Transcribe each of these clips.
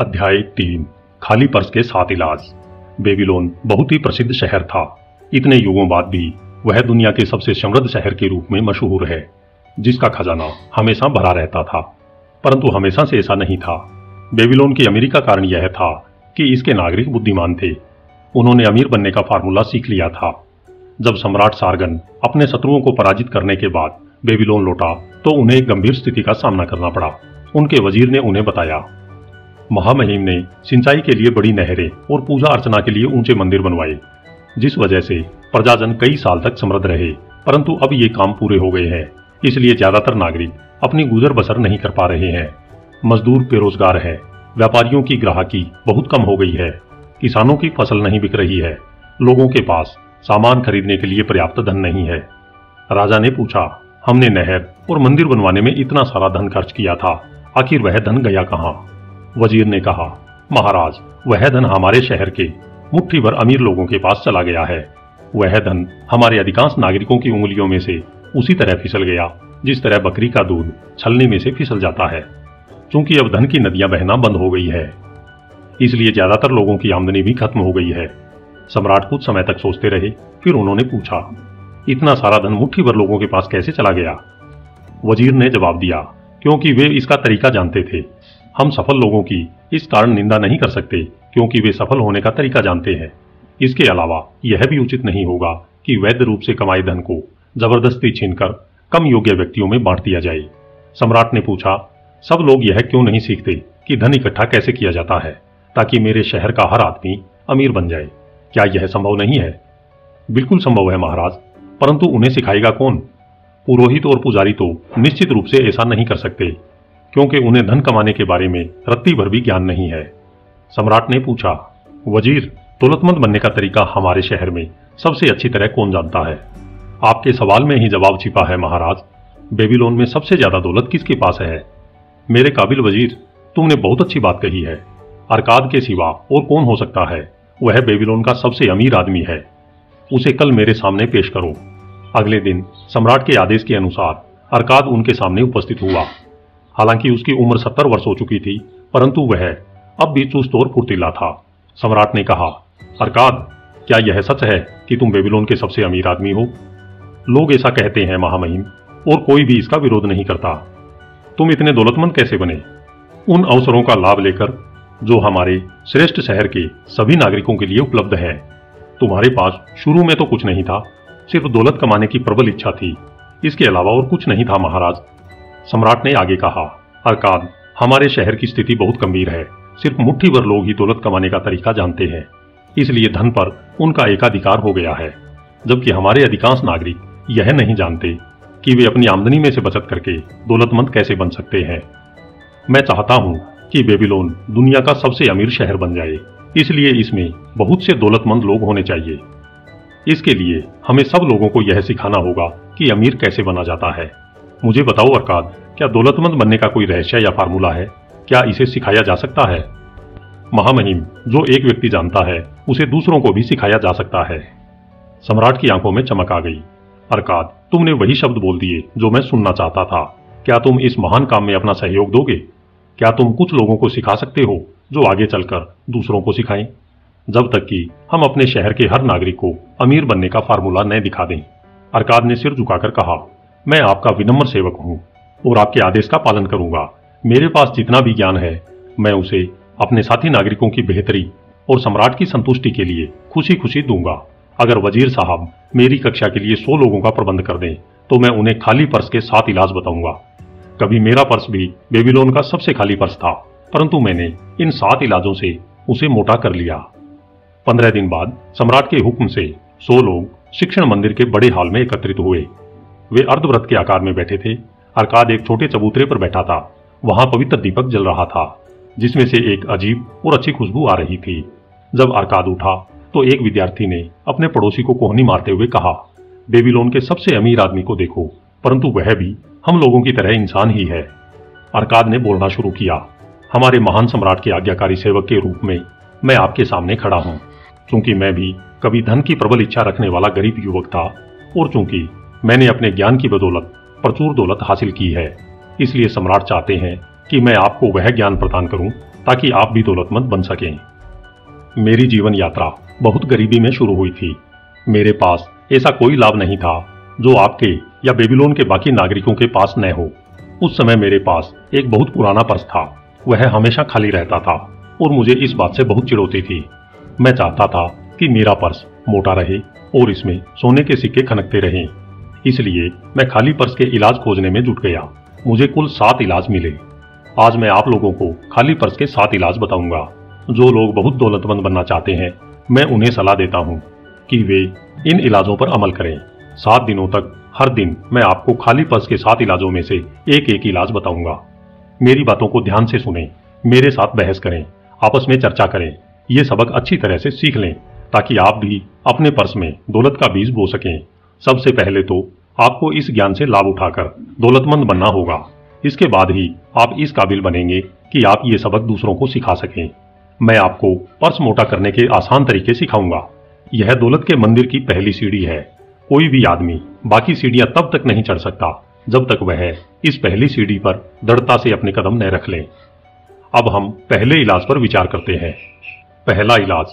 अध्याय 3 खाली पर्स के 7 इलाज। बेबीलोन बहुत ही प्रसिद्ध शहर था। इतने युगों बाद भी वह दुनिया के सबसे समृद्ध शहर के रूप में मशहूर है, जिसका खजाना हमेशा भरा रहता था। परंतु हमेशा से ऐसा नहीं था। बेबीलोन की अमीरी का कारण यह था कि इसके नागरिक बुद्धिमान थे। उन्होंने अमीर बनने का फार्मूला सीख लिया था। जब सम्राट सारगन अपने शत्रुओं को पराजित करने के बाद बेबीलोन लौटा तो उन्हें एक गंभीर स्थिति का सामना करना पड़ा। उनके वजीर ने उन्हें बताया, महामहिम ने सिंचाई के लिए बड़ी नहरें और पूजा अर्चना के लिए ऊंचे मंदिर बनवाए, जिस वजह से प्रजाजन कई साल तक समृद्ध रहे। परंतु अब ये काम पूरे हो गए हैं, इसलिए ज्यादातर नागरिक अपनी गुजर बसर नहीं कर पा रहे हैं। मजदूर बेरोजगार है, व्यापारियों की ग्राहकी बहुत कम हो गई है, किसानों की फसल नहीं बिक रही है, लोगों के पास सामान खरीदने के लिए पर्याप्त धन नहीं है। राजा ने पूछा, हमने नहर और मंदिर बनवाने में इतना सारा धन खर्च किया था, आखिर वह धन गया कहाँ? वजीर ने कहा, महाराज, वह धन हमारे शहर के मुट्ठी भर अमीर लोगों के पास चला गया है। वह धन हमारे अधिकांश नागरिकों की उंगलियों में से उसी तरह फिसल गया जिस तरह बकरी का दूध छलनी में से फिसल जाता है। चूंकि अब धन की नदियां बहना बंद हो गई है, इसलिए ज्यादातर लोगों की आमदनी भी खत्म हो गई है। सम्राट कुछ समय तक सोचते रहे, फिर उन्होंने पूछा, इतना सारा धन मुट्ठी भर लोगों के पास कैसे चला गया? वजीर ने जवाब दिया, क्योंकि वे इसका तरीका जानते थे। हम सफल लोगों की इस कारण निंदा नहीं कर सकते, क्योंकि वे सफल होने का तरीका जानते हैं। इसके अलावा यह भी उचित नहीं होगा कि वैध रूप से कमाए धन को जबरदस्ती छीनकर कम योग्य व्यक्तियों में बांट दिया जाए। सम्राट ने पूछा, सब लोग यह क्यों नहीं सीखते कि धन इकट्ठा कैसे किया जाता है ताकि मेरे शहर का हर आदमी अमीर बन जाए? क्या यह संभव नहीं है? बिल्कुल संभव है महाराज, परंतु उन्हें सिखाएगा कौन? पुरोहित और पुजारी तो निश्चित रूप से ऐसा नहीं कर सकते, क्योंकि उन्हें धन कमाने के बारे में रत्ती भर भी ज्ञान नहीं है। सम्राट ने पूछा, वजीर, दौलतमंद बनने का तरीका हमारे शहर में सबसे अच्छी तरह कौन जानता है? आपके सवाल में ही जवाब छिपा है महाराज। बेबीलोन में सबसे ज्यादा दौलत किसके पास है? मेरे काबिल वजीर, तुमने बहुत अच्छी बात कही है। अरकाद के सिवा और कौन हो सकता है? वह बेबीलोन का सबसे अमीर आदमी है। उसे कल मेरे सामने पेश करो। अगले दिन सम्राट के आदेश के अनुसार अरकाद उनके सामने उपस्थित हुआ। हालांकि उसकी उम्र 70 वर्ष हो चुकी थी, परंतु वह अब भी चुस्त और फुर्तीला था। सम्राट ने कहा, अरकाद, क्या यह सच है कि तुम बेबीलोन के सबसे अमीर आदमी हो? लोग ऐसा कहते हैं महामहिम, और कोई भी इसका विरोध नहीं करता। तुम इतने दौलतमंद कैसे बने? उन अवसरों का लाभ लेकर जो हमारे श्रेष्ठ शहर के सभी नागरिकों के लिए उपलब्ध है। तुम्हारे पास शुरू में तो कुछ नहीं था, सिर्फ दौलत कमाने की प्रबल इच्छा थी, इसके अलावा और कुछ नहीं था महाराज। सम्राट ने आगे कहा, अरकाद, हमारे शहर की स्थिति बहुत गंभीर है। सिर्फ मुट्ठी भर लोग ही दौलत कमाने का तरीका जानते हैं, इसलिए धन पर उनका एकाधिकार हो गया है, जबकि हमारे अधिकांश नागरिक यह नहीं जानते कि वे अपनी आमदनी में से बचत करके दौलतमंद कैसे बन सकते हैं। मैं चाहता हूं कि बेबीलोन दुनिया का सबसे अमीर शहर बन जाए, इसलिए इसमें बहुत से दौलतमंद लोग होने चाहिए। इसके लिए हमें सब लोगों को यह सिखाना होगा कि अमीर कैसे बना जाता है। मुझे बताओ अरकाद, क्या दौलतमंद बनने का कोई रहस्य या फार्मूला है? क्या इसे सिखाया जा सकता है? महामहिम, जो एक व्यक्ति जानता है उसे दूसरों को भी सिखाया जा सकता है। सम्राट की आंखों में चमक आ गई। अरकाद, तुमने वही शब्द बोल दिए जो मैं सुनना चाहता था। क्या तुम इस महान काम में अपना सहयोग दोगे? क्या तुम कुछ लोगों को सिखा सकते हो जो आगे चलकर दूसरों को सिखाएं? जब तक कि हम अपने शहर के हर नागरिक को अमीर बनने का फार्मूला न दिखा दें। अरकाद ने सिर झुकाकर कहा, मैं आपका विनम्र सेवक हूँ और आपके आदेश का पालन करूंगा। मेरे पास जितना भी ज्ञान है, मैं उसे अपने साथी नागरिकों की बेहतरी और सम्राट की संतुष्टि के लिए खुशी खुशी दूंगा। अगर वजीर साहब मेरी कक्षा के लिए 100 लोगों का प्रबंध कर दें तो मैं उन्हें खाली पर्स के 7 इलाज बताऊंगा। कभी मेरा पर्स भी बेबीलोन का सबसे खाली पर्स था, परंतु मैंने इन 7 इलाजों से उसे मोटा कर लिया। 15 दिन बाद सम्राट के हुक्म से 100 लोग शिक्षण मंदिर के बड़े हॉल में एकत्रित हुए। वे अर्धवृत्त के आकार में बैठे थे। अरकाद एक छोटे चबूतरे पर बैठा था। वहां पवित्र दीपक जल रहा था, जिसमें से एक अजीब और अच्छी खुशबू आ रही थी। जब अरकाद उठा तो एक विद्यार्थी ने अपने पड़ोसी को कोहनी मारते हुए कहा, बेबीलोन के सबसे अमीर आदमी को देखो, परंतु वह भी हम लोगों की तरह इंसान ही है। अरकाद ने बोलना शुरू किया, हमारे महान सम्राट के आज्ञाकारी सेवक के रूप में मैं आपके सामने खड़ा हूँ। चूंकि मैं भी कभी धन की प्रबल इच्छा रखने वाला गरीब युवक था, और चूंकि मैंने अपने ज्ञान की बदौलत प्रचुर दौलत हासिल की है, इसलिए सम्राट चाहते हैं कि मैं आपको वह ज्ञान प्रदान करूँ ताकि आप भी दौलतमंद बन सकें। मेरी जीवन यात्रा बहुत गरीबी में शुरू हुई थी। मेरे पास ऐसा कोई लाभ नहीं था जो आपके या बेबीलोन के बाकी नागरिकों के पास न हो। उस समय मेरे पास एक बहुत पुराना पर्स था, वह हमेशा खाली रहता था और मुझे इस बात से बहुत चिढ़ होती थी। मैं चाहता था कि मेरा पर्स मोटा रहे और इसमें सोने के सिक्के खनकते रहें, इसलिए मैं खाली पर्स के इलाज खोजने में जुट गया। मुझे कुल 7 इलाज मिले। आज मैं आप लोगों को खाली पर्स के 7 इलाज बताऊंगा। जो लोग बहुत दौलतमंद बनना चाहते हैं, मैं उन्हें सलाह देता हूं कि वे इन इलाजों पर अमल करें। 7 दिनों तक हर दिन मैं आपको खाली पर्स के 7 इलाजों में से एक एक इलाज बताऊंगा। मेरी बातों को ध्यान से सुनें, मेरे साथ बहस करें, आपस में चर्चा करें। ये सबक अच्छी तरह से सीख लें ताकि आप भी अपने पर्स में दौलत का बीज बो सकें। सबसे पहले तो आपको इस ज्ञान से लाभ उठाकर दौलतमंद बनना होगा। इसके बाद ही आप इस काबिल बनेंगे कि आप ये सबक दूसरों को सिखा सकें। मैं आपको पर्स मोटा करने के आसान तरीके सिखाऊंगा। यह दौलत के मंदिर की पहली सीढ़ी है। कोई भी आदमी बाकी सीढ़ियां तब तक नहीं चढ़ सकता जब तक वह इस पहली सीढ़ी पर दृढ़ता से अपने कदम न रख ले। अब हम पहले इलाज पर विचार करते हैं। पहला इलाज,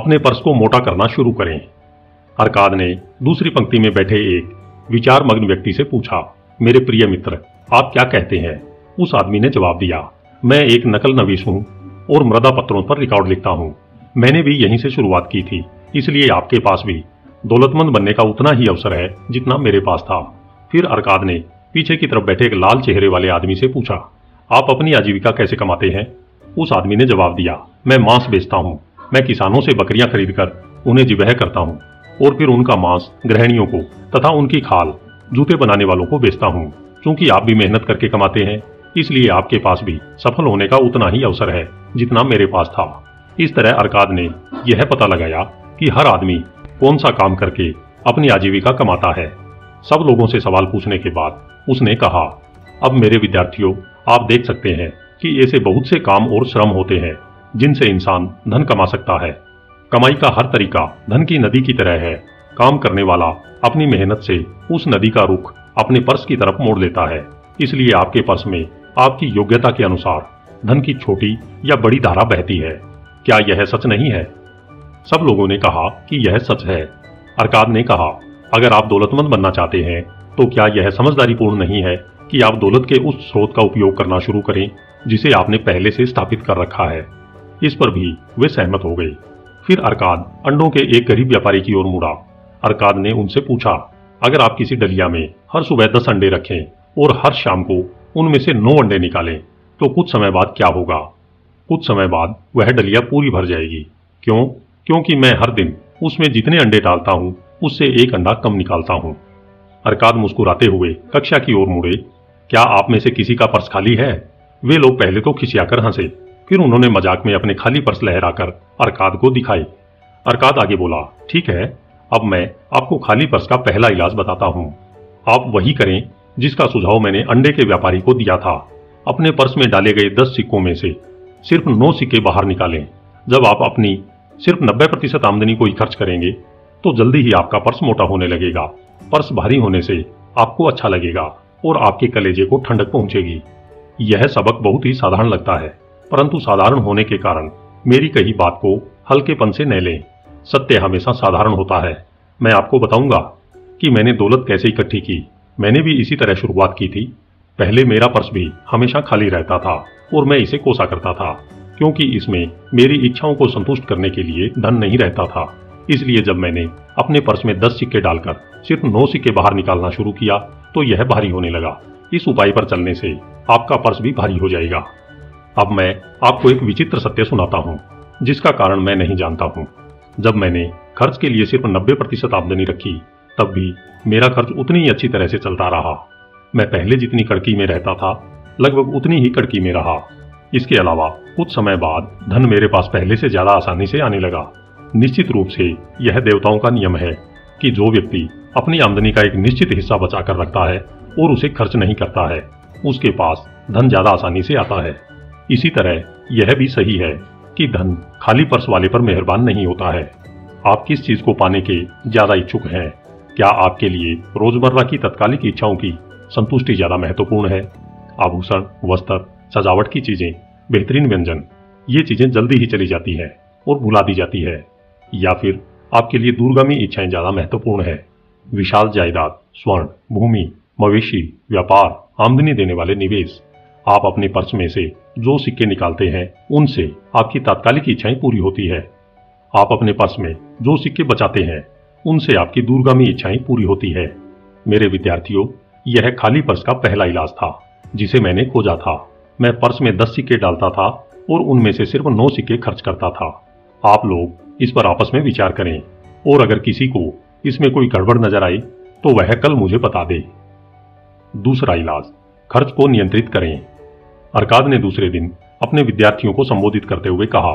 अपने पर्स को मोटा करना शुरू करें। अरकाद ने दूसरी पंक्ति में बैठे एक विचार मग्न व्यक्ति से पूछा, मेरे प्रिय मित्र, आप क्या कहते हैं? उस आदमी ने जवाब दिया, मैं एक नकल नवीस हूँ और मृदा पत्रों पर रिकॉर्ड लिखता हूँ। मैंने भी यहीं से शुरुआत की थी, इसलिए आपके पास भी दौलतमंद बनने का उतना ही अवसर है जितना मेरे पास था। फिर अरकाद ने पीछे की तरफ बैठे एक लाल चेहरे वाले आदमी से पूछा, आप अपनी आजीविका कैसे कमाते हैं? उस आदमी ने जवाब दिया, मैं मांस बेचता हूँ। मैं किसानों से बकरियाँ खरीदकर उन्हें जिबह करता हूँ और फिर उनका मांस गृहिणियों को तथा उनकी खाल जूते बनाने वालों को बेचता हूँ। क्योंकि आप भी मेहनत करके कमाते हैं, इसलिए आपके पास भी सफल होने का उतना ही अवसर है जितना मेरे पास था। इस तरह अरकाद ने यह पता लगाया कि हर आदमी कौन सा काम करके अपनी आजीविका कमाता है। सब लोगों से सवाल पूछने के बाद उसने कहा, अब मेरे विद्यार्थियों, आप देख सकते हैं कि ऐसे बहुत से काम और श्रम होते हैं जिनसे इंसान धन कमा सकता है। कमाई का हर तरीका धन की नदी की तरह है। काम करने वाला अपनी मेहनत से उस नदी का रुख अपने पर्स की तरफ मोड़ लेता है। इसलिए आपके पर्स में आपकी योग्यता के अनुसार धन की छोटी या बड़ी धारा बहती है। क्या यह सच नहीं है? सब लोगों ने कहा कि यह सच है। अरकाद ने कहा, अगर आप दौलतमंद बनना चाहते हैं तो क्या यह समझदारीपूर्ण नहीं है कि आप दौलत के उस स्रोत का उपयोग करना शुरू करें जिसे आपने पहले से स्थापित कर रखा है? इस पर भी वे सहमत हो गए। फिर अरकाद अंडों के एक गरीब व्यापारी की ओर मुड़ा। अरकाद ने उनसे पूछा, अगर आप किसी डलिया में हर सुबह 10 अंडे रखें और हर शाम को उनमें से 9 अंडे निकालें तो कुछ समय बाद क्या होगा? कुछ समय बाद वह डलिया पूरी भर जाएगी। क्यों? क्योंकि मैं हर दिन उसमें जितने अंडे डालता हूँ उससे एक अंडा कम निकालता हूँ। अरकाद मुस्कुराते हुए कक्षा की ओर मुड़े। क्या आप में से किसी का पर्स खाली है? वे लोग पहले तो खिसियाकर हंसे, फिर उन्होंने मजाक में अपने खाली पर्स लहराकर अरकाद को दिखाई। अरकाद आगे बोला, ठीक है, अब मैं आपको खाली पर्स का पहला इलाज बताता हूँ। आप वही करें जिसका सुझाव मैंने अंडे के व्यापारी को दिया था। अपने पर्स में डाले गए 10 सिक्कों में से सिर्फ 9 सिक्के बाहर निकालें। जब आप अपनी सिर्फ 90% आमदनी को ही खर्च करेंगे तो जल्दी ही आपका पर्स मोटा होने लगेगा। पर्स भारी होने से आपको अच्छा लगेगा और आपके कलेजे को ठंडक पहुँचेगी। यह सबक बहुत ही साधारण लगता है, परंतु साधारण होने के कारण मेरी कही बात को हल्केपन से न लें। सत्य हमेशा साधारण होता है। मैं आपको बताऊंगा कि मैंने दौलत कैसे इकट्ठी की। मैंने भी इसी तरह शुरुआत की थी। पहले मेरा पर्स भी हमेशा खाली रहता था और मैं इसे कोसा करता था क्योंकि इसमें मेरी इच्छाओं को संतुष्ट करने के लिए धन नहीं रहता था। इसलिए जब मैंने अपने पर्स में 10 सिक्के डालकर सिर्फ 9 सिक्के बाहर निकालना शुरू किया तो यह भारी होने लगा। इस उपाय पर चलने से आपका पर्स भी भारी हो जाएगा। अब मैं आपको एक विचित्र सत्य सुनाता हूँ जिसका कारण मैं नहीं जानता हूँ। जब मैंने खर्च के लिए सिर्फ 90% आमदनी रखी, तब भी मेरा खर्च उतनी ही अच्छी तरह से चलता रहा। मैं पहले जितनी कड़की में रहता था, लगभग उतनी ही कड़की में रहा। इसके अलावा कुछ समय बाद धन मेरे पास पहले से ज़्यादा आसानी से आने लगा। निश्चित रूप से यह देवताओं का नियम है कि जो व्यक्ति अपनी आमदनी का एक निश्चित हिस्सा बचा कर रखता है और उसे खर्च नहीं करता है, उसके पास धन ज़्यादा आसानी से आता है। इसी तरह यह भी सही है कि धन खाली पर्स वाले पर मेहरबान नहीं होता है। आप किस चीज़ को पाने के ज़्यादा इच्छुक हैं? क्या आपके लिए रोजमर्रा की तत्कालिक इच्छाओं की संतुष्टि ज़्यादा महत्वपूर्ण है? आभूषण, वस्त्र, सजावट की चीज़ें बेहतरीन व्यंजन, ये चीज़ें जल्दी ही चली जाती हैं और भुला दी जाती है। या फिर आपके लिए दूरगामी इच्छाएं ज़्यादा महत्वपूर्ण है। विशाल जायदाद, स्वर्ण, भूमि, मवेशी, व्यापार, आमदनी देने वाले निवेश, आप अपने पर्स में से जो सिक्के निकालते हैं उनसे आपकी तात्कालिक इच्छाएं पूरी होती है। आप अपने पर्स में जो सिक्के बचाते हैं उनसे आपकी दूरगामी इच्छाएं पूरी होती है। मेरे विद्यार्थियों, यह खाली पर्स का पहला इलाज था जिसे मैंने खोजा था। मैं पर्स में 10 सिक्के डालता था और उनमें से सिर्फ 9 सिक्के खर्च करता था। आप लोग इस पर आपस में विचार करें और अगर किसी को इसमें कोई गड़बड़ नजर आई तो वह कल मुझे बता दे। दूसरा इलाज, खर्च को नियंत्रित करें। अरकाद ने दूसरे दिन अपने विद्यार्थियों को संबोधित करते हुए कहा,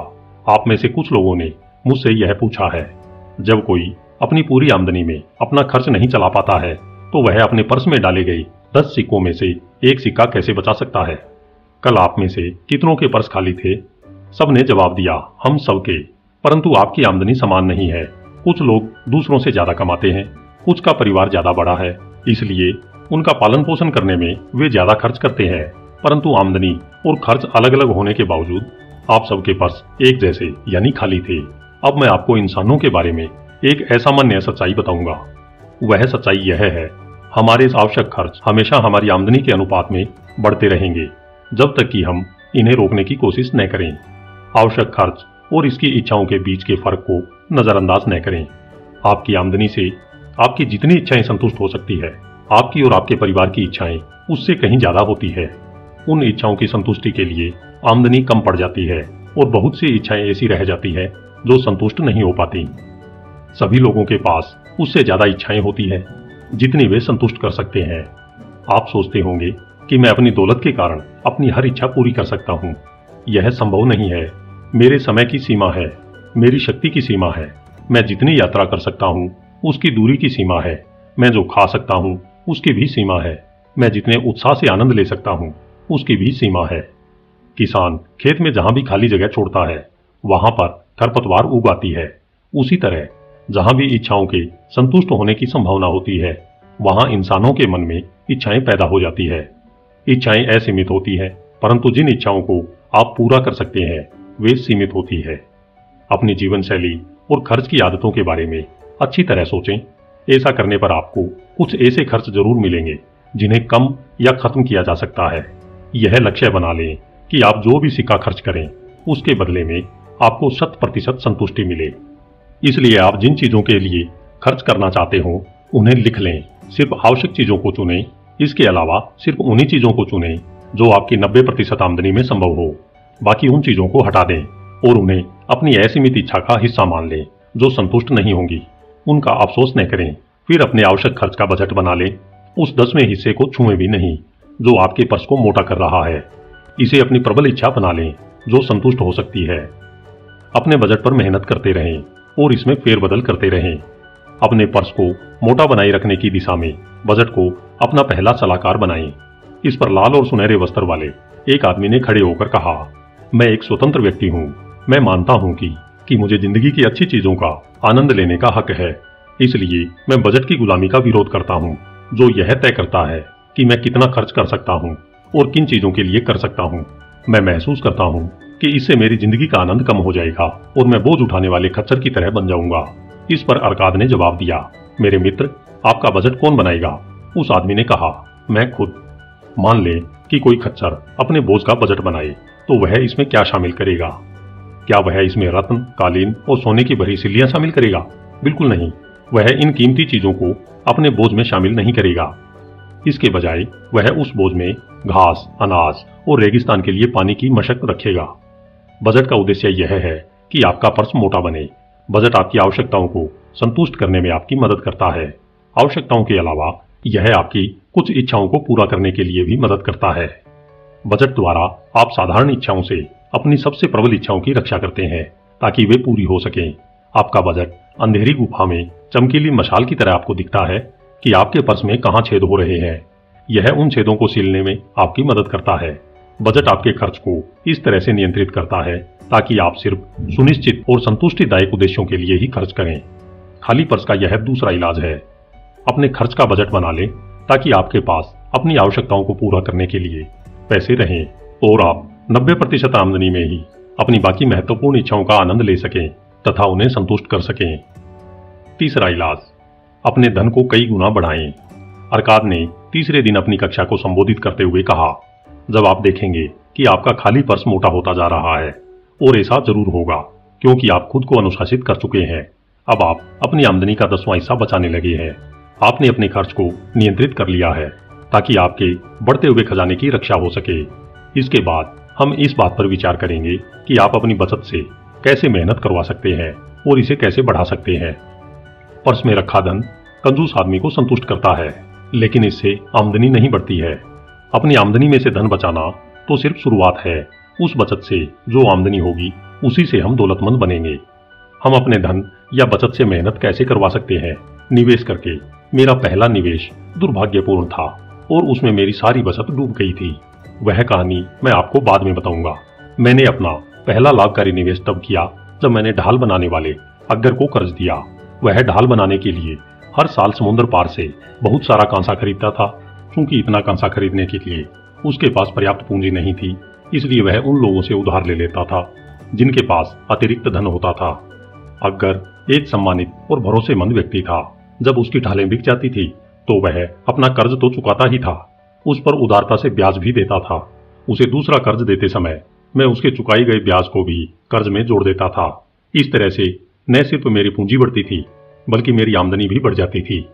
आप में से कुछ लोगों ने मुझसे यह पूछा है, जब कोई अपनी पूरी आमदनी में अपना खर्च नहीं चला पाता है तो वह अपने पर्स में डाले गए 10 सिक्कों में से एक सिक्का कैसे बचा सकता है। कल आप में से कितनों के पर्स खाली थे? सबने जवाब दिया, हम सबके। परंतु आपकी आमदनी समान नहीं है। कुछ लोग दूसरों से ज्यादा कमाते हैं, कुछ का परिवार ज्यादा बड़ा है, इसलिए उनका पालन पोषण करने में वे ज्यादा खर्च करते हैं। परंतु आमदनी और खर्च अलग अलग होने के बावजूद आप सबके पर्स एक जैसे यानी खाली थे। अब मैं आपको इंसानों के बारे में एक असामान्य सच्चाई बताऊंगा। वह सच्चाई यह है, हमारे आवश्यक खर्च हमेशा हमारी आमदनी के अनुपात में बढ़ते रहेंगे जब तक कि हम इन्हें रोकने की कोशिश न करें। आवश्यक खर्च और इसकी इच्छाओं के बीच के फर्क को नज़रअंदाज न करें। आपकी आमदनी से आपकी जितनी इच्छाएं संतुष्ट हो सकती है, आपकी और आपके परिवार की इच्छाएं उससे कहीं ज़्यादा होती है। उन इच्छाओं की संतुष्टि के लिए आमदनी कम पड़ जाती है और बहुत सी इच्छाएं ऐसी रह जाती है जो संतुष्ट नहीं हो पाती। सभी लोगों के पास उससे ज़्यादा इच्छाएं होती है जितनी वे संतुष्ट कर सकते हैं। आप सोचते होंगे कि मैं अपनी दौलत के कारण अपनी हर इच्छा पूरी कर सकता हूँ। यह संभव नहीं है। मेरे समय की सीमा है, मेरी शक्ति की सीमा है, मैं जितनी यात्रा कर सकता हूँ उसकी दूरी की सीमा है, मैं जो खा सकता हूँ उसकी भी सीमा है, मैं जितने उत्साह से आनंद ले सकता हूँ उसकी भी सीमा है। किसान खेत में जहाँ भी खाली जगह छोड़ता है वहाँ पर खरपतवार उग आती है। उसी तरह जहाँ भी इच्छाओं के संतुष्ट होने की संभावना होती है वहाँ इंसानों के मन में इच्छाएं पैदा हो जाती है। इच्छाएं असीमित होती है, परंतु जिन इच्छाओं को आप पूरा कर सकते हैं वे सीमित होती है। अपनी जीवन शैली और खर्च की आदतों के बारे में अच्छी तरह सोचें। ऐसा करने पर आपको कुछ ऐसे खर्च जरूर मिलेंगे जिन्हें कम या खत्म किया जा सकता है। यह लक्ष्य बना लें कि आप जो भी सिक्का खर्च करें उसके बदले में आपको 100% संतुष्टि मिले। इसलिए आप जिन चीज़ों के लिए खर्च करना चाहते हो उन्हें लिख लें। सिर्फ आवश्यक चीज़ों को चुनें। इसके अलावा सिर्फ उन्हीं चीज़ों को चुनें जो आपकी 90% आमदनी में संभव हो। बाकी उन चीज़ों को हटा दें और उन्हें अपनी असीमित इच्छा का हिस्सा मान लें जो संतुष्ट नहीं होंगी। उनका अफसोस न करें। फिर अपने आवश्यक खर्च का बजट बना लें। उस 10वें हिस्से को छुएं भी नहीं जो आपके पर्स को मोटा कर रहा है। इसे अपनी प्रबल इच्छा बना लें जो संतुष्ट हो सकती है। अपने बजट पर मेहनत करते रहें और इसमें फेरबदल करते रहें। अपने पर्स को मोटा बनाए रखने की दिशा में बजट को अपना पहला सलाहकार बनाएं। इस पर लाल और सुनहरे वस्त्र वाले एक आदमी ने खड़े होकर कहा, मैं एक स्वतंत्र व्यक्ति हूँ। मैं मानता हूँ कि मुझे जिंदगी की अच्छी चीज़ों का आनंद लेने का हक है। इसलिए मैं बजट की गुलामी का विरोध करता हूँ जो यह तय करता है कि मैं कितना खर्च कर सकता हूँ और किन चीज़ों के लिए कर सकता हूँ। मैं महसूस करता हूँ कि इससे मेरी जिंदगी का आनंद कम हो जाएगा और मैं बोझ उठाने वाले खच्चर की तरह बन जाऊंगा। इस पर अरकाद ने जवाब दिया, मेरे मित्र, आपका बजट कौन बनाएगा? उस आदमी ने कहा, मैं खुद। मान ले कि कोई खच्चर अपने बोझ का बजट बनाए तो वह इसमें क्या शामिल करेगा? क्या वह इसमें रत्न, कालीन और सोने की भरी सिल्लियाँ शामिल करेगा? बिल्कुल नहीं। वह इन कीमती चीज़ों को अपने बोझ में शामिल नहीं करेगा। इसके बजाय वह उस बोझ में घास, अनाज और रेगिस्तान के लिए पानी की मशक रखेगा। बजट का उद्देश्य यह है कि आपका पर्स मोटा बने। बजट आपकी आवश्यकताओं को संतुष्ट करने में आपकी मदद करता है। आवश्यकताओं के अलावा यह आपकी कुछ इच्छाओं को पूरा करने के लिए भी मदद करता है। बजट द्वारा आप साधारण इच्छाओं से अपनी सबसे प्रबल इच्छाओं की रक्षा करते हैं ताकि वे पूरी हो सकें। आपका बजट अंधेरी गुफा में चमकीली मशाल की तरह आपको दिखता है कि आपके पर्स में कहाँ छेद हो रहे हैं। यह उन छेदों को सीलने में आपकी मदद करता है। बजट आपके खर्च को इस तरह से नियंत्रित करता है ताकि आप सिर्फ सुनिश्चित और संतुष्टिदायक उद्देश्यों के लिए ही खर्च करें। खाली पर्स का यह दूसरा इलाज है। अपने खर्च का बजट बना लें ताकि आपके पास अपनी आवश्यकताओं को पूरा करने के लिए पैसे रहें और आप 90% आमदनी में ही अपनी बाकी महत्वपूर्ण इच्छाओं का आनंद ले सकें तथा उन्हें संतुष्ट कर सकें। तीसरा इलाज, अपने धन को कई गुना बढ़ाएं। अर्काद ने तीसरे दिन अपनी कक्षा को संबोधित करते हुए कहा, जब आप देखेंगे कि आपका खाली पर्स मोटा होता जा रहा है, और ऐसा जरूर होगा क्योंकि आप खुद को अनुशासित कर चुके हैं। अब आप अपनी आमदनी का 10वां हिस्सा बचाने लगे हैं। आपने अपने खर्च को नियंत्रित कर लिया है ताकि आपके बढ़ते हुए खजाने की रक्षा हो सके। इसके बाद हम इस बात पर विचार करेंगे कि आप अपनी बचत से कैसे मेहनत करवा सकते हैं और इसे कैसे बढ़ा सकते हैं। पर्स में रखा धन कंजूस आदमी को संतुष्ट करता है, लेकिन इससे आमदनी नहीं बढ़ती है। अपनी आमदनी में से धन बचाना तो सिर्फ शुरुआत है। उस बचत से जो आमदनी होगी उसी से हम दौलतमंद बनेंगे। हम अपने धन या बचत से मेहनत कैसे करवा सकते हैं? निवेश करके। मेरा पहला निवेश दुर्भाग्यपूर्ण था और उसमें मेरी सारी बचत डूब गई थी। वह कहानी मैं आपको बाद में बताऊंगा। मैंने अपना पहला लाभकारी निवेश तब किया जब मैंने ढाल बनाने वाले अग्गर को कर्ज दिया। वह ढाल बनाने के लिए हर साल समुद्र पार से बहुत सारा कांसा खरीदता था। क्योंकि इतना कांसा खरीदने के लिए उसके पास पर्याप्त पूंजी नहीं थी, इसलिए वह उन लोगों से उधार ले लेता था जिनके पास अतिरिक्त धन होता था। अग्गर एक सम्मानित और भरोसेमंद व्यक्ति था। जब उसकी ढालें बिक जाती थी तो वह अपना कर्ज तो चुकाता ही था, उस पर उदारता से ब्याज भी देता था। उसे दूसरा कर्ज देते समय मैं उसके चुकाए गए ब्याज को भी कर्ज में जोड़ देता था। इस तरह से न सिर्फ मेरी पूंजी बढ़ती थी बल्कि मेरी आमदनी भी बढ़ जाती थी।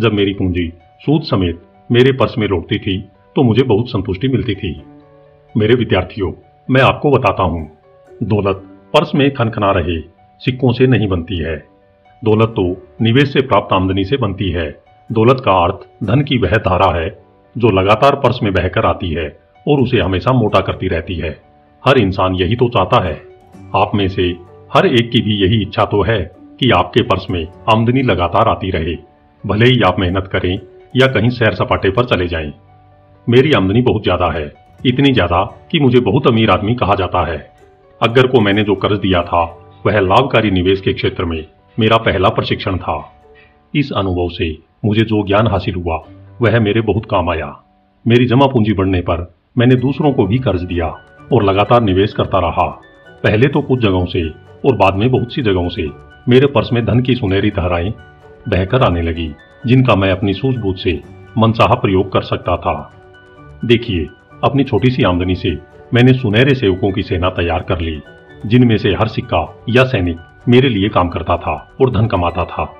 जब मेरी पूंजी सूद समेत मेरे पर्स में लौटती थी तो मुझे बहुत संतुष्टि मिलती थी। मेरे विद्यार्थियों, मैं आपको बताता हूँ, दौलत पर्स में खनखना रहे सिक्कों से नहीं बनती है। दौलत तो निवेश से प्राप्त आमदनी से बनती है। दौलत का अर्थ धन की वह धारा है जो लगातार पर्स में बहकर आती है और उसे हमेशा मोटा करती रहती है। हर इंसान यही तो चाहता है। आप में से हर एक की भी यही इच्छा तो है कि आपके पर्स में आमदनी लगातार आती रहे, भले ही आप मेहनत करें या कहीं सैर सपाटे पर चले जाएं। मेरी आमदनी बहुत ज्यादा है, इतनी ज्यादा कि मुझे बहुत अमीर आदमी कहा जाता है। अग्गर को मैंने जो कर्ज दिया था वह लाभकारी निवेश के क्षेत्र में मेरा पहला प्रशिक्षण था। इस अनुभव से मुझे जो ज्ञान हासिल हुआ वह मेरे बहुत काम आया। मेरी जमा पूंजी बढ़ने पर मैंने दूसरों को भी कर्ज दिया और लगातार निवेश करता रहा। पहले तो कुछ जगहों से और बाद में बहुत सी जगहों से मेरे पर्स में धन की सुनहरी धाराएं बहकर आने लगी, जिनका मैं अपनी सूझबूझ से मनचाहा प्रयोग कर सकता था। देखिए, अपनी छोटी सी आमदनी से मैंने सुनहरे सेवकों की सेना तैयार कर ली, जिनमें से हर सिक्का या सैनिक मेरे लिए काम करता था और धन कमाता था।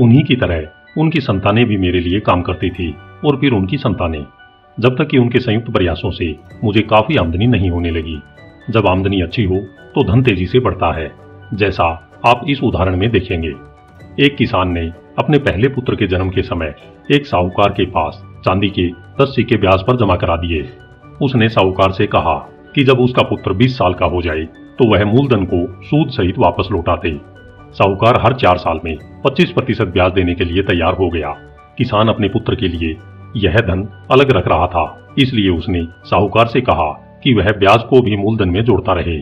उन्हीं की तरह उनकी संतानें भी मेरे लिए काम करती थी और फिर उनकी संतानें, जब तक कि उनके संयुक्त प्रयासों से मुझे काफी आमदनी नहीं होने लगी। जब आमदनी अच्छी हो तो धन तेजी से बढ़ता है, जैसा आप इस उदाहरण में देखेंगे। एक किसान ने अपने पहले पुत्र के जन्म के समय एक साहूकार के पास चांदी के 10 सिक्के ब्याज पर जमा करा दिए। उसने साहूकार से कहा कि जब उसका पुत्र 20 साल का हो जाए तो वह मूलधन को सूद सहित वापस लौटाते। साहूकार हर 4 साल में 25% ब्याज देने के लिए तैयार हो गया। किसान अपने पुत्र के लिए यह धन अलग रख रहा था, इसलिए उसने साहूकार से कहा कि वह ब्याज को भी मूलधन में जोड़ता रहे।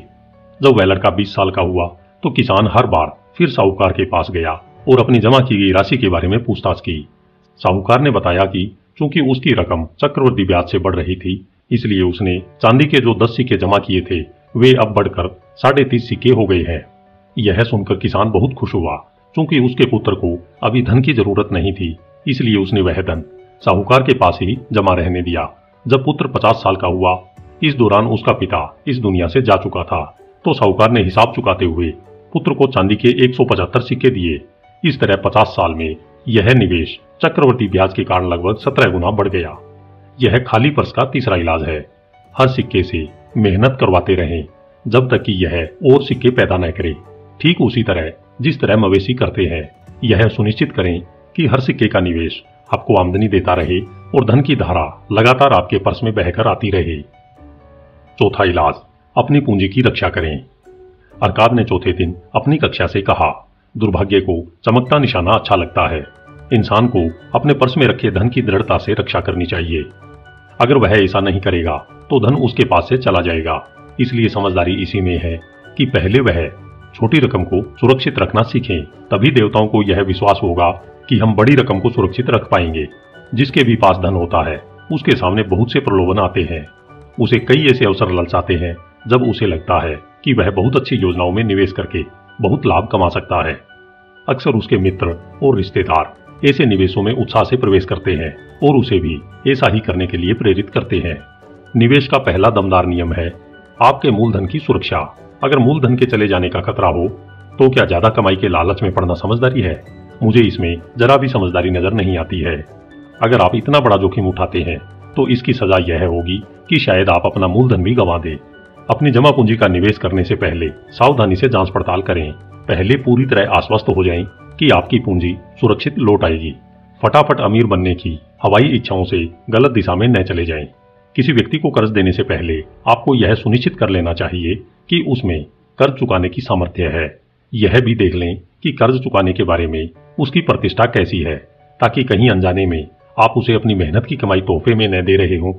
जब वह लड़का 20 साल का हुआ तो किसान हर बार फिर साहूकार के पास गया और अपनी जमा की गई राशि के बारे में पूछताछ की। साहूकार ने बताया कि चूंकि उसकी रकम चक्रवृद्धि ब्याज से बढ़ रही थी, इसलिए उसने चांदी के जो 10 सिक्के जमा किए थे वे अब बढ़कर 30.5 सिक्के हो गए हैं। यह सुनकर किसान बहुत खुश हुआ। चूंकि उसके पुत्र को अभी धन की जरूरत नहीं थी, इसलिए उसने वह धन साहूकार के पास ही जमा रहने दिया। जब पुत्र 50 साल का हुआ, इस दौरान उसका पिता इस दुनिया से जा चुका था, तो साहूकार ने हिसाब चुकाते हुए पुत्र को चांदी के 175 सिक्के दिए। इस तरह 50 साल में यह निवेश चक्रवर्ती ब्याज के कारण लगभग 17 गुना बढ़ गया। यह खाली पर्स का तीसरा इलाज है, हर सिक्के से मेहनत करवाते रहें जब तक कि यह और सिक्के पैदा न करे। ठीक उसी तरह जिस तरह मवेशी करते हैं, यह सुनिश्चित करें कि हर सिक्के का निवेश आपको आमदनी देता रहे और धन की धारा लगातार आपके पर्स में बहकर आती रहे। चौथा इलाज, अपनी पूंजी की रक्षा करें। अर्काद ने चौथे दिन अपनी कक्षा से कहा, दुर्भाग्य को चमकता निशाना अच्छा लगता है। इंसान को अपने पर्स में रखे धन की दृढ़ता से रक्षा करनी चाहिए। अगर वह ऐसा नहीं करेगा तो धन उसके पास से चला जाएगा। इसलिए समझदारी इसी में है कि पहले वह छोटी रकम को सुरक्षित रखना सीखें, तभी देवताओं को यह विश्वास होगा कि हम बड़ी रकम को सुरक्षित रख पाएंगे। जिसके भी पास धन होता है उसके सामने बहुत से प्रलोभन आते हैं। उसे कई ऐसे अवसर ललचाते हैं जब उसे लगता है कि वह बहुत अच्छी योजनाओं में निवेश करके बहुत लाभ कमा सकता है। अक्सर उसके मित्र और रिश्तेदार ऐसे निवेशों में उत्साह से प्रवेश करते हैं और उसे भी ऐसा ही करने के लिए प्रेरित करते हैं। निवेश का पहला दमदार नियम है आपके मूलधन की सुरक्षा। अगर मूलधन के चले जाने का खतरा हो तो क्या ज्यादा कमाई के लालच में पड़ना समझदारी है? मुझे इसमें जरा भी समझदारी नजर नहीं आती है। अगर आप इतना बड़ा जोखिम उठाते हैं तो इसकी सजा यह होगी कि शायद आप अपना मूलधन भी गंवा दें। अपनी जमा पूंजी का निवेश करने से पहले सावधानी से जांच पड़ताल करें। पहले पूरी तरह आश्वस्त हो जाएं कि आपकी पूंजी सुरक्षित लौट आएगी। फटाफट अमीर बनने की हवाई इच्छाओं से गलत दिशा में न चले जाएं। किसी व्यक्ति को कर्ज देने से पहले आपको यह सुनिश्चित कर लेना चाहिए कि उसमें कर्ज चुकाने की सामर्थ्य है। यह भी देख लें कि कर्ज चुकाने के बारे में उसकी प्रतिष्ठा कैसी है, ताकि कहीं अनजाने में आप उसे अपनी मेहनत की कमाई तोहफे में न दे रहे हों।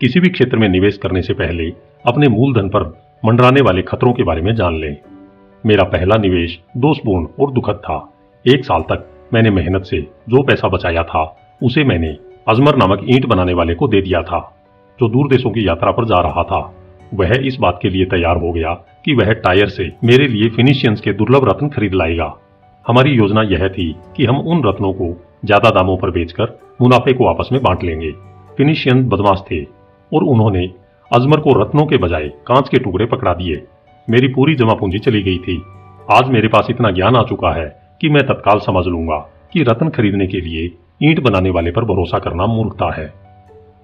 किसी भी क्षेत्र में निवेश करने से पहले अपने मूलधन पर मंडराने वाले खतरों के बारे में जान लें। मेरा पहला निवेश दोषपूर्ण और दुखद था। 1 साल तक मैंने मेहनत से जो पैसा बचाया था उसे मैंने अजमर नामक ईंट बनाने वाले को दे दिया था, जो दूर देशों की यात्रा पर जा रहा था। वह इस बात के लिए तैयार हो गया कि वह टायर से मेरे लिए फिनिशियंस के दुर्लभ रत्न खरीद लाएगा। हमारी योजना यह थी कि हम उन रत्नों को ज्यादा दामों पर बेचकर मुनाफे को आपस में बांट लेंगे। फिनिशियन बदमाश थे और उन्होंने अजमर को रत्नों के बजाय कांच के टुकड़े पकड़ा दिए। मेरी पूरी जमा पूंजी चली गई थी। आज मेरे पास इतना ज्ञान आ चुका है कि मैं तत्काल समझ लूंगा कि रत्न खरीदने के लिए ईंट बनाने वाले पर भरोसा करना मूर्खता है।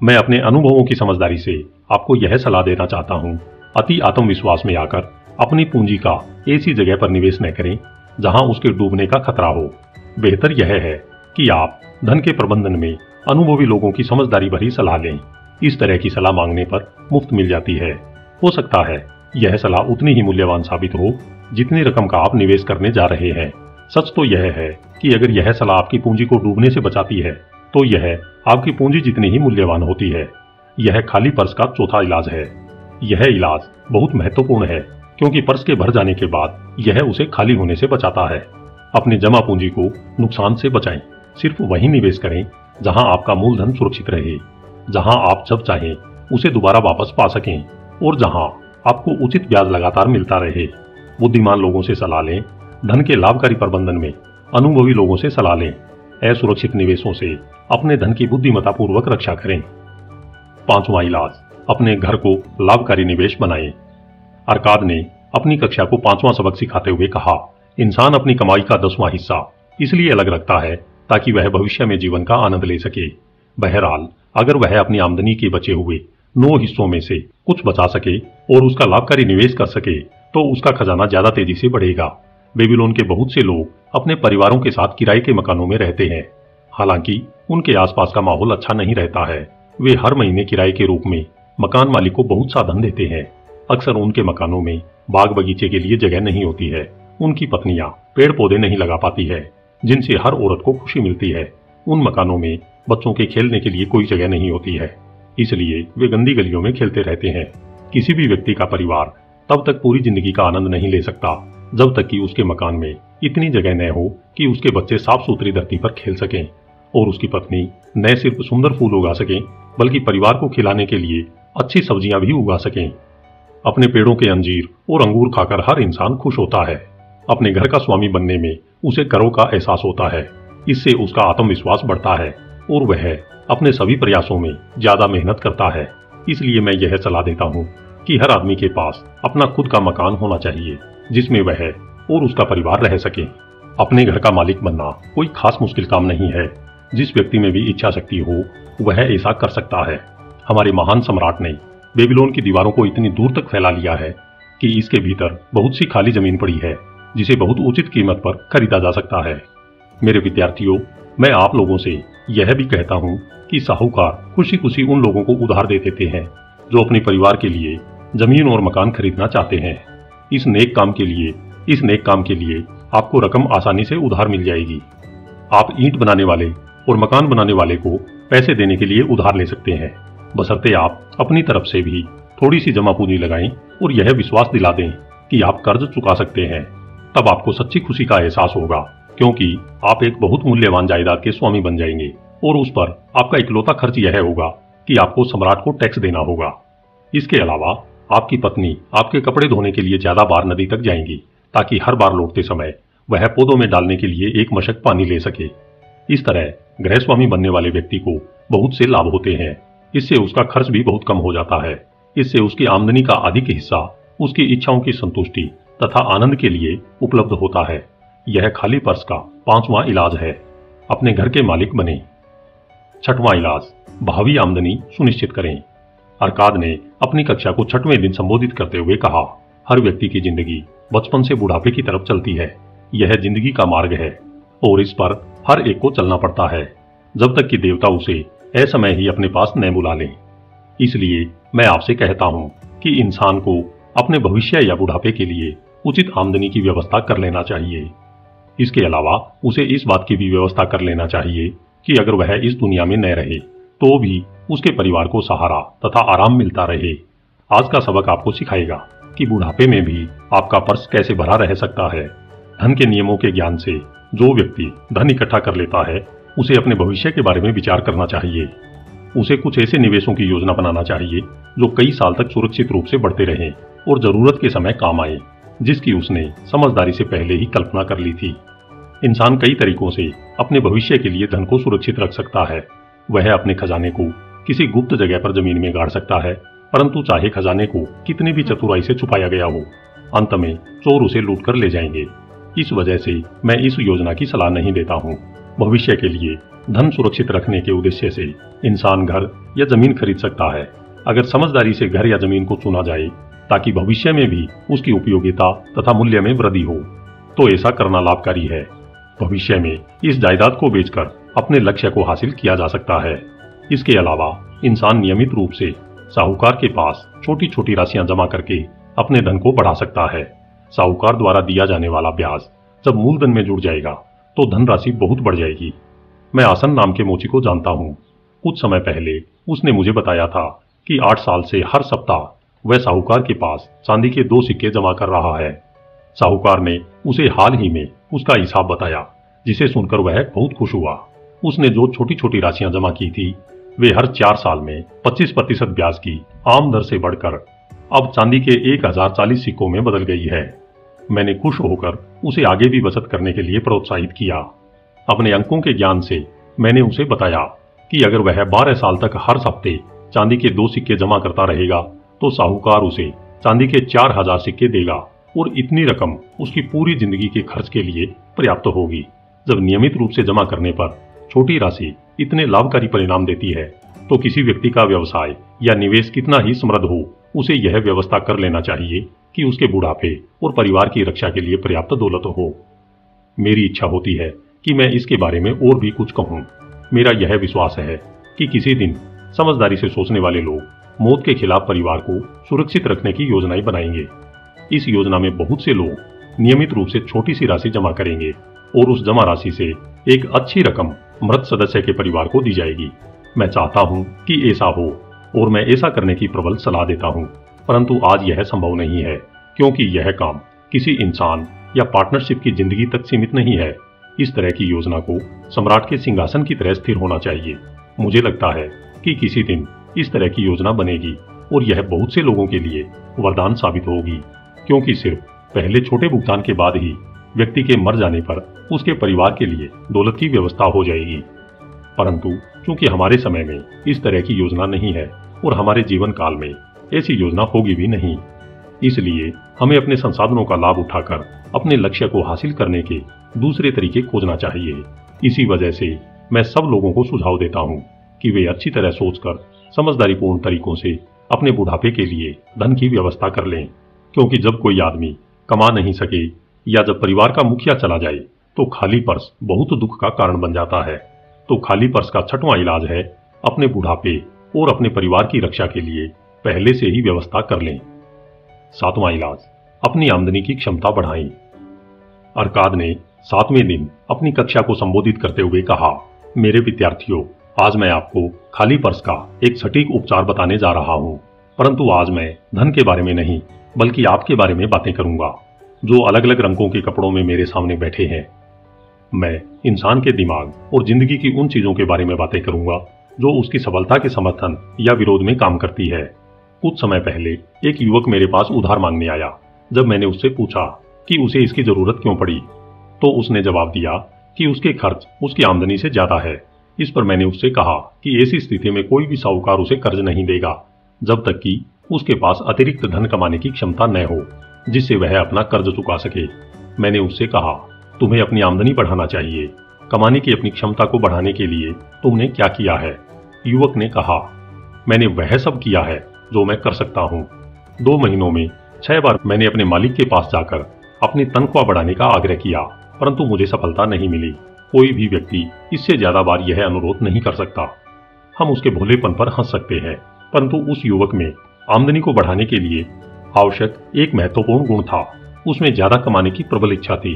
मैं अपने अनुभवों की समझदारी से आपको यह सलाह देना चाहता हूँ, अति आत्मविश्वास में आकर अपनी पूंजी का ऐसी जगह पर निवेश न करें जहाँ उसके डूबने का खतरा हो। बेहतर यह है कि आप धन के प्रबंधन में अनुभवी लोगों की समझदारी भरी सलाह लें। इस तरह की सलाह मांगने पर मुफ्त मिल जाती है। हो सकता है यह सलाह उतनी ही मूल्यवान साबित हो जितनी रकम का आप निवेश करने जा रहे हैं। सच तो यह है कि अगर यह सलाह आपकी पूंजी को डूबने से बचाती है तो यह आपकी पूंजी जितनी ही मूल्यवान होती है। यह खाली पर्स का चौथा इलाज है। यह इलाज बहुत महत्वपूर्ण है क्योंकि पर्स के भर जाने के बाद यह उसे खाली होने से बचाता है। अपनी जमा पूंजी को नुकसान से बचाएं। सिर्फ वहीं निवेश करें जहां आपका मूलधन सुरक्षित रहे, जहां आप जब चाहें उसे दोबारा वापस पा सकें और जहां आपको उचित ब्याज लगातार मिलता रहे। बुद्धिमान लोगों से सलाह लें। धन के लाभकारी प्रबंधन में अनुभवी लोगों से सलाह लें। असुरक्षित निवेशों से अपने धन की बुद्धिमत्तापूर्वक रक्षा करें। 5वां इलाज, अपने घर को लाभकारी निवेश बनाएं। अरकाद ने अपनी कक्षा को 5वां सबक सिखाते हुए कहा, इंसान अपनी कमाई का 10वां हिस्सा इसलिए अलग रखता है ताकि वह भविष्य में जीवन का आनंद ले सके। बहरहाल अगर वह अपनी आमदनी के बचे हुए 9 हिस्सों में से कुछ बचा सके और उसका लाभकारी निवेश कर सके तो उसका खजाना ज्यादा तेजी से बढ़ेगा। बेबीलोन के बहुत से लोग अपने परिवारों के साथ किराए के मकानों में रहते हैं। हालांकि उनके आसपास का माहौल अच्छा नहीं रहता है। वे हर महीने किराए के रूप में मकान मालिक को बहुत सा धन देते हैं। अक्सर उनके मकानों में बाग बगीचे के लिए जगह नहीं होती है। उनकी पत्नियां पेड़ पौधे नहीं लगा पाती है जिनसे हर औरत को खुशी मिलती है। उन मकानों में बच्चों के खेलने के लिए कोई जगह नहीं होती है, इसलिए वे गंदी गलियों में खेलते रहते हैं। किसी भी व्यक्ति का परिवार तब तक पूरी जिंदगी का आनंद नहीं ले सकता जब तक कि उसके मकान में इतनी जगह न हो कि उसके बच्चे साफ सुथरी धरती पर खेल सकें और उसकी पत्नी न सिर्फ सुंदर फूल उगा सकें बल्कि परिवार को खिलाने के लिए अच्छी सब्जियां भी उगा सकें। अपने पेड़ों के अंजीर और अंगूर खाकर हर इंसान खुश होता है। अपने घर का स्वामी बनने में उसे गर्व का एहसास होता है। इससे उसका आत्मविश्वास बढ़ता है और वह अपने सभी प्रयासों में ज्यादा मेहनत करता है। इसलिए मैं यह सलाह देता हूँ कि हर आदमी के पास अपना खुद का मकान होना चाहिए जिसमें वह और उसका परिवार रह सके। अपने घर का मालिक बनना कोई खास मुश्किल काम नहीं है। जिस व्यक्ति में भी इच्छा शक्ति हो वह ऐसा कर सकता है। हमारे महान सम्राट ने बेबीलोन की दीवारों को इतनी दूर तक फैला लिया है कि इसके भीतर बहुत सी खाली जमीन पड़ी है जिसे बहुत उचित कीमत पर खरीदा जा सकता है। मेरे विद्यार्थियों, मैं आप लोगों से यह भी कहता हूँ कि साहूकार खुशी खुशी उन लोगों को उधार दे देते हैं जो अपने परिवार के लिए जमीन और मकान खरीदना चाहते हैं। इस नेक काम के लिए आपको रकम आसानी से उधार मिल जाएगी। आप ईंट बनाने वाले और मकान बनाने वाले को पैसे देने के लिए उधार ले सकते हैं, बशर्ते आप अपनी तरफ से भी थोड़ी सी जमा पूंजी लगाएं और यह विश्वास दिला दें कि आप कर्ज चुका सकते हैं। तब आपको सच्ची खुशी का एहसास होगा क्योंकि आप एक बहुत मूल्यवान जायदाद के स्वामी बन जाएंगे और उस पर आपका इकलौता खर्च यह होगा कि आपको सम्राट को टैक्स देना होगा। इसके अलावा आपकी पत्नी आपके कपड़े धोने के लिए ज्यादा बार नदी तक जाएंगी ताकि हर बार लौटते समय वह पौधों में डालने के लिए एक मशक पानी ले सके। इस तरह गृहस्वामी बनने वाले व्यक्ति को बहुत से लाभ होते हैं। इससे उसका खर्च भी बहुत कम हो जाता है। इससे उसकी आमदनी का अधिक हिस्सा उसकी इच्छाओं की संतुष्टि तथा आनंद के लिए उपलब्ध होता है। यह खाली पर्स का 5वां इलाज है। अपने घर के मालिक बने। 6वां इलाज, भावी आमदनी सुनिश्चित करें। अरकाद ने अपनी कक्षा को 6वें दिन संबोधित करते हुए कहा, हर व्यक्ति की जिंदगी बचपन से बुढ़ापे की तरफ चलती है। यह जिंदगी का मार्ग है और इस पर हर एक को चलना पड़ता है जब तक कि देवता उसे असमय ही अपने पास न बुला लें। इसलिए मैं आपसे कहता हूं कि इंसान को अपने भविष्य या बुढ़ापे के लिए उचित आमदनी की व्यवस्था कर लेना चाहिए। इसके अलावा उसे इस बात की भी व्यवस्था कर लेना चाहिए कि अगर वह इस दुनिया में न रहे तो भी उसके परिवार को सहारा तथा आराम मिलता रहे। आज का सबक आपको सिखाएगा कि बुढ़ापे में भी आपका पर्स कैसे भरा रह सकता है। धन के नियमों के ज्ञान से जो व्यक्ति धन इकट्ठा कर लेता है उसे अपने भविष्य के बारे में विचार करना चाहिए। उसे कुछ ऐसे निवेशों की योजना बनाना चाहिए जो कई साल तक सुरक्षित रूप से बढ़ते रहें और जरूरत के समय काम आए, जिसकी उसने समझदारी से पहले ही कल्पना कर ली थी। इंसान कई तरीकों से अपने भविष्य के लिए धन को सुरक्षित रख सकता है। वह अपने खजाने को किसी गुप्त जगह पर जमीन में गाड़ सकता है, परंतु चाहे खजाने को कितनी भी चतुराई से छुपाया गया हो, अंत में चोर उसे लूट कर ले जाएंगे। इस वजह से मैं इस योजना की सलाह नहीं देता हूँ। भविष्य के लिए धन सुरक्षित रखने के उद्देश्य से इंसान घर या जमीन खरीद सकता है। अगर समझदारी से घर या जमीन को चुना जाए ताकि भविष्य में भी उसकी उपयोगिता तथा मूल्य में वृद्धि हो, तो ऐसा करना लाभकारी है। भविष्य में इस जायदाद को बेचकर अपने लक्ष्य को हासिल किया जा सकता है। इसके अलावा इंसान नियमित रूप से साहूकार के पास छोटी छोटी राशियां जमा करके अपने धन को बढ़ा सकता है। साहूकार द्वारा दिया जाने वाला ब्याज जब मूलधन में जुड़ जाएगा तो धनराशि बहुत बढ़ जाएगी। मैं आसन नाम के मोची को जानता हूँ। कुछ समय पहले उसने मुझे बताया था कि 8 साल से हर सप्ताह वह साहूकार के पास चांदी के 2 सिक्के जमा कर रहा है। साहूकार ने उसे हाल ही में उसका हिसाब बताया, जिसे सुनकर वह बहुत खुश हुआ। उसने जो छोटी छोटी राशियां जमा की थी वे हर 4 साल में 25% ब्याज की आम दर से बढ़कर अब चांदी के 1040 सिक्कों में बदल गई है। मैंने खुश होकर उसे आगे भी बचत करने के लिए प्रोत्साहित किया। अपने अंकों के ज्ञान से मैंने उसे बताया कि अगर वह 12 साल तक हर हफ्ते चांदी के 2 सिक्के जमा करता रहेगा तो साहूकार उसे चांदी के 4000 सिक्के देगा और इतनी रकम उसकी पूरी जिंदगी के खर्च के लिए पर्याप्त होगी। जब नियमित रूप से जमा करने पर छोटी राशि इतने लाभकारी परिणाम देती है तो किसी व्यक्ति का व्यवसाय या निवेश कितना ही समृद्ध हो, उसे यह व्यवस्था कर लेना चाहिए कि उसके बुढ़ापे और परिवार की रक्षा के लिए पर्याप्त दौलत हो। मेरी इच्छा होती है कि मैं इसके बारे में और भी कुछ कहूँ। मेरा यह विश्वास है कि किसी दिन समझदारी से सोचने वाले लोग मौत के खिलाफ परिवार को सुरक्षित रखने की योजनाएं बनाएंगे। इस योजना में बहुत से लोग नियमित रूप से छोटी सी राशि जमा करेंगे और उस जमा राशि से एक अच्छी रकम मृत सदस्य के परिवार को दी जाएगी। मैं चाहता हूँ कि ऐसा हो और मैं ऐसा करने की प्रबल सलाह देता हूँ, परंतु आज यह संभव नहीं है क्योंकि यह काम किसी इंसान या पार्टनरशिप की जिंदगी तक सीमित नहीं है। इस तरह की योजना को सम्राट के सिंहासन की तरह स्थिर होना चाहिए। मुझे लगता है कि किसी दिन इस तरह की योजना बनेगी और यह बहुत से लोगों के लिए वरदान साबित होगी, क्योंकि सिर्फ पहले छोटे भुगतान के बाद ही व्यक्ति के मर जाने पर उसके परिवार के लिए दौलत की व्यवस्था हो जाएगी। परंतु चूंकि हमारे समय में इस तरह की योजना नहीं है और हमारे जीवन काल में ऐसी योजना होगी भी नहीं, इसलिए हमें अपने संसाधनों का लाभ उठाकर अपने लक्ष्य को हासिल करने के दूसरे तरीके खोजना चाहिए। इसी वजह से मैं सब लोगों को सुझाव देता हूँ कि वे अच्छी तरह सोचकर समझदारीपूर्ण तरीकों से अपने बुढ़ापे के लिए धन की व्यवस्था कर लें, क्योंकि जब कोई आदमी कमा नहीं सके या जब परिवार का मुखिया चला जाए तो खाली पर्स बहुत दुख का कारण बन जाता है। तो खाली पर्स का 6वां इलाज है, अपने बुढ़ापे और अपने परिवार की रक्षा के लिए पहले से ही व्यवस्था कर लें। 7वां इलाज, अपनी आमदनी की क्षमता बढ़ाएं। अरकाद ने 7वें दिन अपनी कक्षा को संबोधित करते हुए कहा, मेरे विद्यार्थियों, आज मैं आपको खाली पर्स का एक सटीक उपचार बताने जा रहा हूँ, परंतु आज मैं धन के बारे में नहीं बल्कि आपके बारे में बातें करूंगा जो अलग अलग रंगों के कपड़ों में मेरे सामने बैठे हैं। मैं इंसान के दिमाग और जिंदगी की उन चीजों के बारे में बातें करूंगा जो उसकी सफलता के समर्थन या विरोध में काम करती है। कुछ समय पहले एक युवक मेरे पास उधार मांगने आया। जब मैंने उससे पूछा कि उसे इसकी जरूरत क्यों पड़ी, तो उसने जवाब दिया कि उसके खर्च उसकी आमदनी से ज्यादा है। इस पर मैंने उससे कहा कि ऐसी स्थिति में कोई भी साहूकार उसे कर्ज नहीं देगा जब तक कि उसके पास अतिरिक्त धन कमाने की क्षमता न हो जिससे वह अपना कर्ज चुका सके। मैंने उससे कहा, तुम्हें अपनी आमदनी बढ़ाना चाहिए, कमाने की अपनी क्षमता को बढ़ाने के लिए तुमने क्या किया है? युवक ने कहा, मैंने वह सब किया है जो मैं कर सकता हूँ। 2 महीनों में 6 बार मैंने अपने मालिक के पास जाकर अपनी तनख्वाह बढ़ाने का आग्रह किया, परंतु मुझे सफलता नहीं मिली। कोई भी व्यक्ति इससे ज्यादा बार यह अनुरोध नहीं कर सकता। हम उसके भोलेपन पर हंस सकते हैं, परंतु उस युवक में आमदनी को बढ़ाने के लिए आवश्यक एक महत्वपूर्ण गुण था। उसमें ज्यादा कमाने की प्रबल इच्छा थी,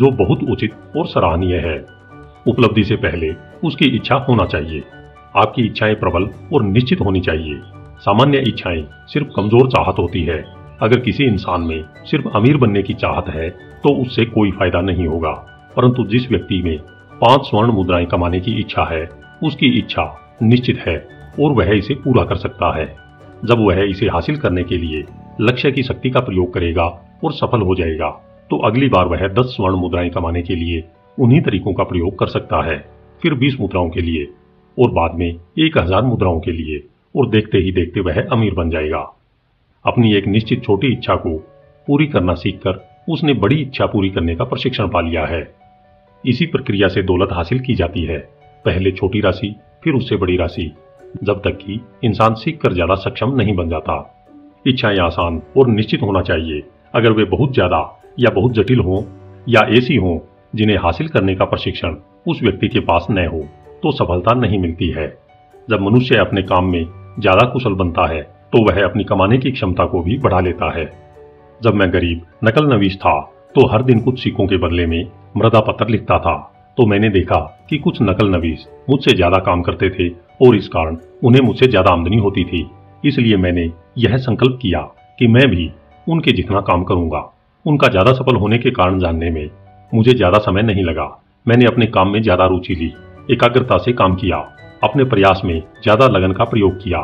जो बहुत उचित और सराहनीय है। उपलब्धि से पहले उसकी इच्छा होना चाहिए। आपकी इच्छाएं प्रबल और निश्चित होनी चाहिए। सामान्य इच्छाएं सिर्फ कमजोर चाहत होती है। अगर किसी इंसान में सिर्फ अमीर बनने की चाहत है तो उससे कोई फायदा नहीं होगा, परंतु जिस व्यक्ति में 5 स्वर्ण मुद्राएं कमाने की इच्छा है, उसकी इच्छा निश्चित है और वह इसे पूरा कर सकता है। जब वह इसे हासिल करने के लिए लक्ष्य की शक्ति का प्रयोग करेगा और सफल हो जाएगा, तो अगली बार वह 10 स्वर्ण मुद्राएं कमाने के लिए उन्हीं तरीकों का प्रयोग कर सकता है, फिर 20 मुद्राओं के लिए और बाद में 1000 मुद्राओं के लिए, और देखते ही देखते वह अमीर बन जाएगा। अपनी एक निश्चित छोटी इच्छा को पूरी करना सीखकर उसने बड़ी इच्छा पूरी करने का प्रशिक्षण पा लिया है। इसी प्रक्रिया से दौलत हासिल की जाती है, पहले छोटी राशि फिर उससे बड़ी राशि, जब तक कि इंसान सीखकर ज्यादा सक्षम नहीं बन जाता। इच्छाएं आसान और निश्चित होना चाहिए। अगर वे बहुत ज्यादा या बहुत जटिल हों या ऐसी हों जिन्हें हासिल करने का प्रशिक्षण उस व्यक्ति के पास न हो, तो सफलता नहीं मिलती है। जब मनुष्य अपने काम में ज्यादा कुशल बनता है तो वह अपनी कमाने की क्षमता को भी बढ़ा लेता है। जब मैं गरीब नकल नवीस था तो हर दिन कुछ सिक्कों के बदले में मृदा पत्र लिखता था, तो मैंने देखा कि कुछ नकल नवीस मुझसे ज्यादा काम करते थे और इस कारण उन्हें मुझसे ज्यादा आमदनी होती थी। इसलिए मैंने यह संकल्प किया कि मैं भी उनके जितना काम करूंगा। उनका ज्यादा सफल होने के कारण जानने में मुझे ज्यादा समय नहीं लगा। मैंने अपने काम में ज्यादा रुचि ली, एकाग्रता से काम किया, अपने प्रयास में ज्यादा लगन का प्रयोग किया,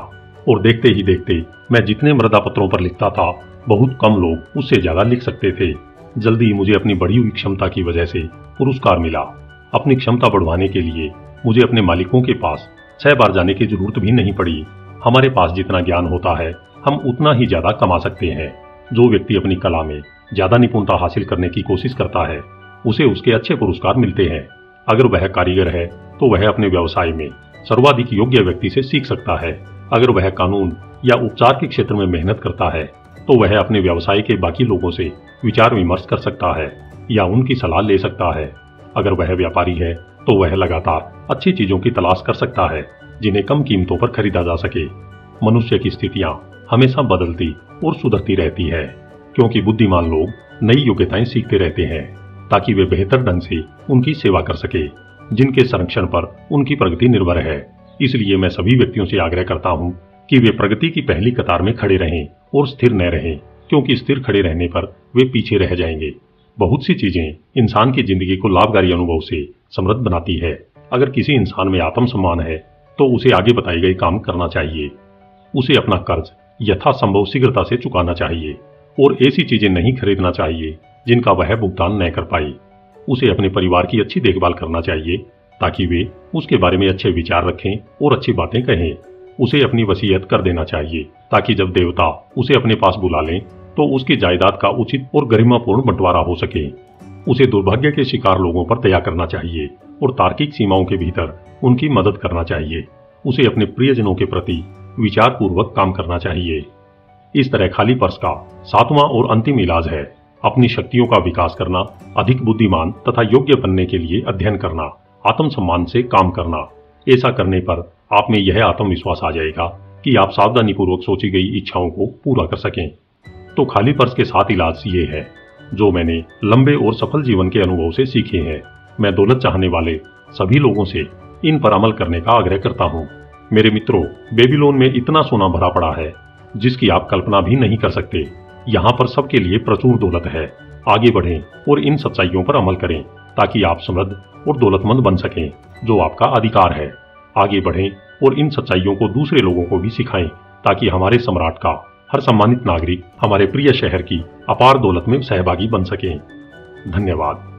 और देखते ही देखते मैं जितने मृदा पत्रों पर लिखता था, बहुत कम लोग उससे ज्यादा लिख सकते थे। जल्दी ही मुझे अपनी बढ़ी हुई क्षमता की वजह से पुरस्कार मिला। अपनी क्षमता बढ़वाने के लिए मुझे अपने मालिकों के पास 6 बार जाने की जरूरत भी नहीं पड़ी। हमारे पास जितना ज्ञान होता है, हम उतना ही ज्यादा कमा सकते हैं। जो व्यक्ति अपनी कला में ज्यादा निपुणता हासिल करने की कोशिश करता है, उसे उसके अच्छे पुरस्कार मिलते हैं। अगर वह कारीगर है तो वह अपने व्यवसाय में सर्वाधिक योग्य व्यक्ति से सीख सकता है। अगर वह कानून या उपचार के क्षेत्र में मेहनत करता है तो वह अपने व्यवसाय के बाकी लोगों से विचार विमर्श कर सकता है या उनकी सलाह ले सकता है। अगर वह व्यापारी है तो वह लगातार अच्छी चीजों की तलाश कर सकता है जिन्हें कम कीमतों पर खरीदा जा सके। मनुष्य की स्थितियां हमेशा बदलती और सुधरती रहती है, क्योंकि बुद्धिमान लोग नई योग्यताएं सीखते रहते हैं ताकि वे बेहतर ढंग से उनकी सेवा कर सके जिनके संरक्षण पर उनकी प्रगति निर्भर है। इसलिए मैं सभी व्यक्तियों से आग्रह करता हूं कि वे प्रगति की पहली कतार में खड़े रहें और स्थिर न रहें, क्योंकि स्थिर खड़े रहने पर वे पीछे रह जाएंगे। बहुत सी चीजें इंसान की जिंदगी को लाभकारी अनुभव से समृद्ध बनाती है। अगर किसी इंसान में आत्मसम्मान है तो उसे आगे बताए गए काम करना चाहिए। उसे अपना कर्ज यथासंभव शीघ्रता से चुकाना चाहिए और ऐसी चीजें नहीं खरीदना चाहिए जिनका वह भुगतान न कर पाए। उसे अपने परिवार की अच्छी देखभाल करना चाहिए ताकि वे उसके बारे में अच्छे विचार रखें और अच्छी बातें कहें। उसे अपनी वसीयत कर देना चाहिए ताकि जब देवता उसे अपने पास बुला लें तो उसकी जायदाद का उचित और गरिमापूर्ण बंटवारा हो सके। उसे दुर्भाग्य के शिकार लोगों पर दया करना चाहिए और तार्किक सीमाओं के भीतर उनकी मदद करना चाहिए। उसे अपने प्रियजनों के प्रति विचारपूर्वक काम करना चाहिए। इस तरह खाली पर्स का 7वां और अंतिम इलाज है अपनी शक्तियों का विकास करना, अधिक बुद्धिमान तथा योग्य बनने के लिए अध्ययन करना, आत्मसम्मान से काम करना। ऐसा करने पर आप में यह आत्मविश्वास आ जाएगा कि आप सावधानी पूर्वक सोची गई इच्छाओं को पूरा कर सकें। तो खाली पर्स के 7 इलाज ये है जो मैंने लंबे और सफल जीवन के अनुभव से सीखे हैं। मैं दौलत चाहने वाले सभी लोगों से इन पर अमल करने का आग्रह करता हूँ। मेरे मित्रों, बेबीलोन में इतना सोना भरा पड़ा है जिसकी आप कल्पना भी नहीं कर सकते। यहाँ पर सबके लिए प्रचुर दौलत है। आगे बढ़ें और इन सच्चाइयों पर अमल करें ताकि आप समृद्ध और दौलतमंद बन सकें, जो आपका अधिकार है। आगे बढ़ें और इन सच्चाइयों को दूसरे लोगों को भी सिखाएं ताकि हमारे सम्राट का हर सम्मानित नागरिक हमारे प्रिय शहर की अपार दौलत में सहभागी बन सके। धन्यवाद।